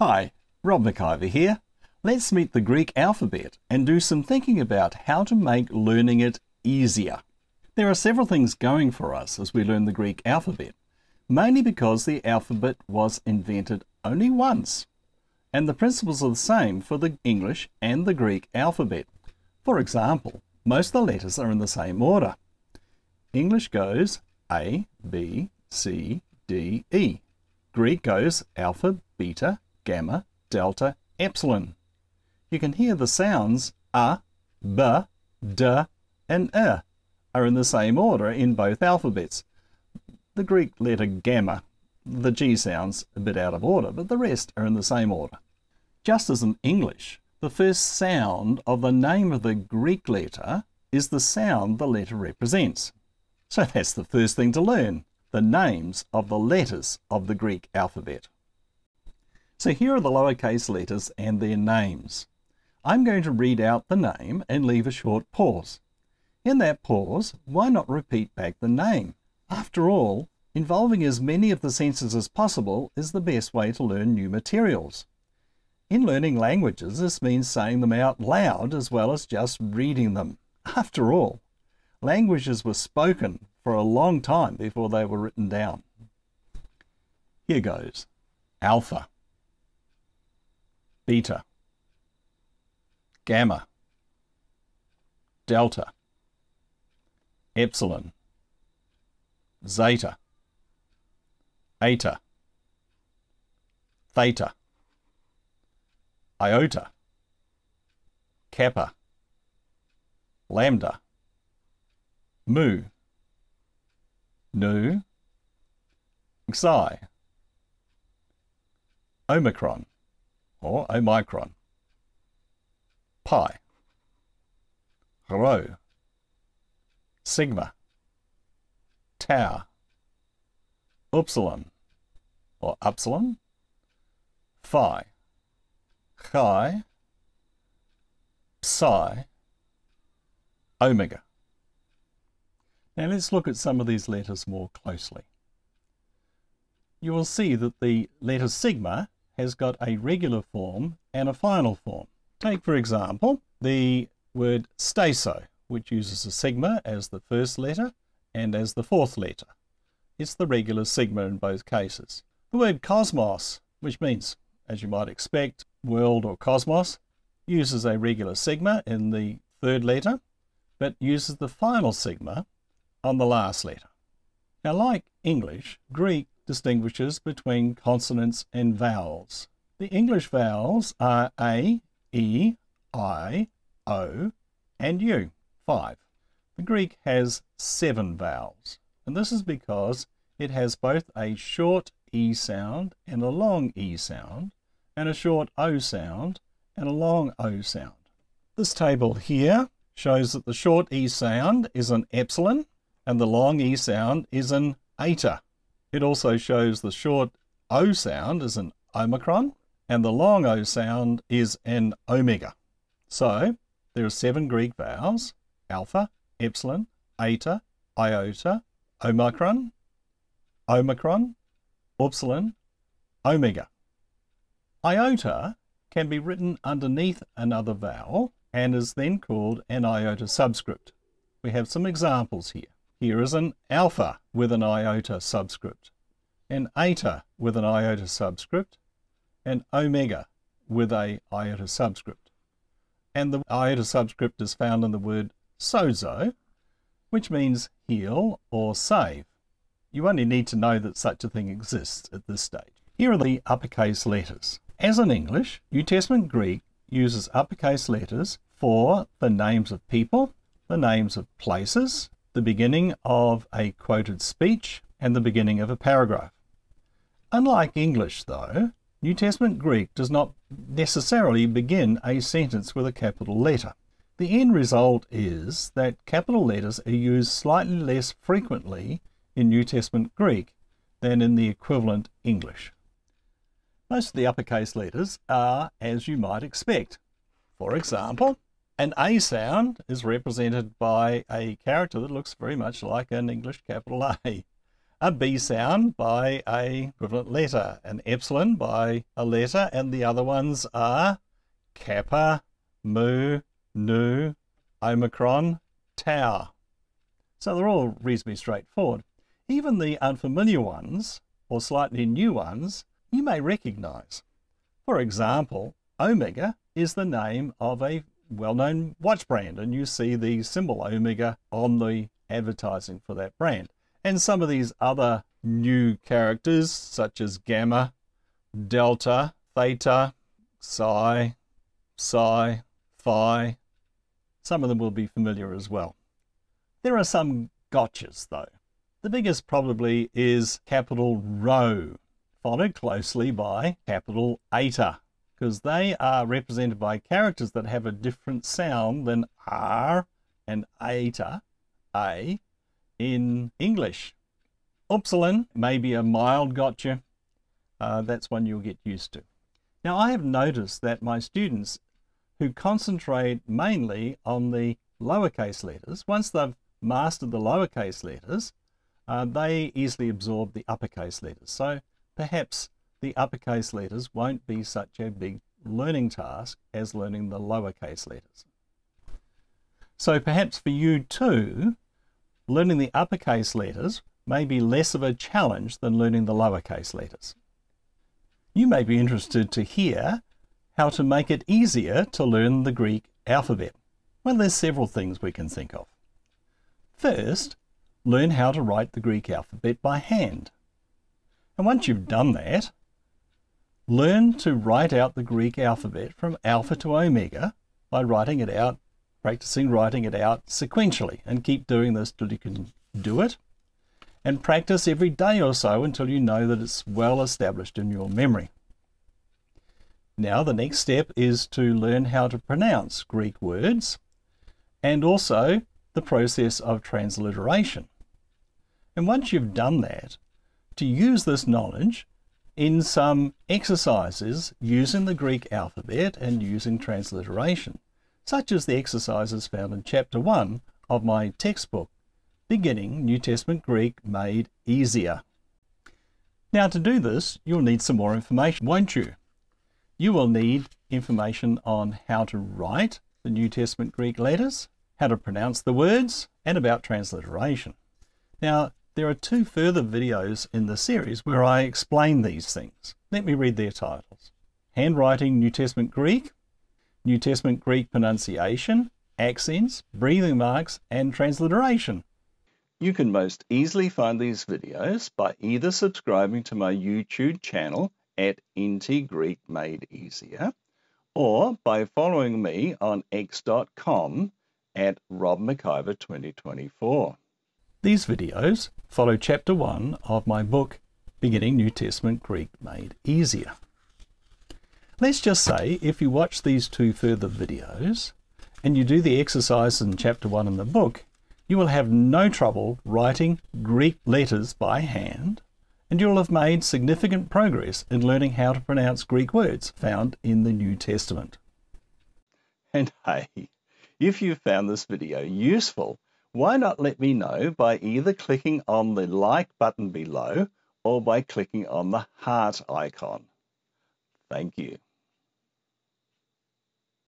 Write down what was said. Hi, Rob McIver here. Let's meet the Greek alphabet and do some thinking about how to make learning it easier. There are several things going for us as we learn the Greek alphabet, mainly because the alphabet was invented only once, and the principles are the same for the English and the Greek alphabet. For example, most of the letters are in the same order. English goes A, B, C, D, E. Greek goes alpha, beta, gamma, delta, epsilon. You can hear the sounds A, B, D, and E are in the same order in both alphabets. The Greek letter gamma, the G sound's a bit out of order, but the rest are in the same order. Just as in English, the first sound of the name of the Greek letter is the sound the letter represents. So that's the first thing to learn, the names of the letters of the Greek alphabet. So here are the lowercase letters and their names. I'm going to read out the name and leave a short pause. In that pause, why not repeat back the name? After all, involving as many of the senses as possible is the best way to learn new materials. In learning languages, this means saying them out loud as well as just reading them. After all, languages were spoken for a long time before they were written down. Here goes. Alpha, beta, gamma, delta, epsilon, zeta, eta, theta, iota, kappa, lambda, mu, nu, xi, omicron, or omicron, pi, rho, sigma, tau, upsilon, or upsilon, phi, chi, psi, omega. Now let's look at some of these letters more closely. You will see that the letter sigma has got a regular form and a final form. Take, for example, the word staso, which uses a sigma as the first letter and as the fourth letter. It's the regular sigma in both cases. The word cosmos, which means, as you might expect, world or cosmos, uses a regular sigma in the third letter, but uses the final sigma on the last letter. Now, like English, Greek distinguishes between consonants and vowels. The English vowels are A, E, I, O, and U, 5. The Greek has 7 vowels, and this is because it has both a short E sound and a long E sound, and a short O sound and a long O sound. This table here shows that the short E sound is an epsilon and the long E sound is an eta. It also shows the short O sound is an omicron and the long O sound is an omega. So there are 7 Greek vowels: alpha, epsilon, eta, iota, omicron, upsilon, omega. Iota can be written underneath another vowel and is then called an iota subscript. We have some examples here. Here is an alpha with an iota subscript, an eta with an iota subscript, an omega with an iota subscript. And the iota subscript is found in the word sozo, which means heal or save. You only need to know that such a thing exists at this stage. Here are the uppercase letters. As in English, New Testament Greek uses uppercase letters for the names of people, the names of places, the beginning of a quoted speech, and the beginning of a paragraph. Unlike English, though, New Testament Greek does not necessarily begin a sentence with a capital letter. The end result is that capital letters are used slightly less frequently in New Testament Greek than in the equivalent English. Most of the uppercase letters are as you might expect. For example, an A sound is represented by a character that looks very much like an English capital A. a B sound by a equivalent letter, an epsilon by a letter, and the other ones are kappa, mu, nu, omicron, tau. So they're all reasonably straightforward. Even the unfamiliar ones, or slightly new ones, you may recognize. For example, Omega is the name of a well-known watch brand, and you see the symbol Omega on the advertising for that brand. And some of these other new characters, such as Gamma, Delta, Theta, Psi, Psi, Phi, some of them will be familiar as well. There are some gotchas, though. The biggest probably is capital Rho, followed closely by capital Eta, because they are represented by characters that have a different sound than R and eta, A, in English. Upsilon may be a mild gotcha. That's one you'll get used to. Now, I have noticed that my students who concentrate mainly on the lowercase letters, once they've mastered the lowercase letters, they easily absorb the uppercase letters. So perhaps the uppercase letters won't be such a big learning task as learning the lowercase letters. So perhaps for you too, learning the uppercase letters may be less of a challenge than learning the lowercase letters. You may be interested to hear how to make it easier to learn the Greek alphabet. Well, there's several things we can think of. First, learn how to write the Greek alphabet by hand. And once you've done that, learn to write out the Greek alphabet from alpha to omega by writing it out, practicing writing it out sequentially, and keep doing this till you can do it. And practice every day or so until you know that it's well established in your memory. Now the next step is to learn how to pronounce Greek words and also the process of transliteration. And once you've done that, to use this knowledge in some exercises using the Greek alphabet and using transliteration, such as the exercises found in Chapter 1 of my textbook, Beginning New Testament Greek Made Easier. Now, to do this, you'll need some more information, won't you? You will need information on how to write the New Testament Greek letters, how to pronounce the words, and about transliteration. Now, there are two further videos in the series where I explain these things. Let me read their titles. Handwriting New Testament Greek pronunciation, accents, breathing marks, and transliteration. You can most easily find these videos by either subscribing to my YouTube channel at IntiGreekMadeEasier, or by following me on x.com at RobMcIver2024. These videos follow Chapter 1 of my book, Beginning New Testament Greek Made Easier. Let's just say if you watch these two further videos and you do the exercise in Chapter 1 in the book, you will have no trouble writing Greek letters by hand, and you'll have made significant progress in learning how to pronounce Greek words found in the New Testament. And hey, if you found this video useful, why not let me know by either clicking on the like button below or by clicking on the heart icon. Thank you.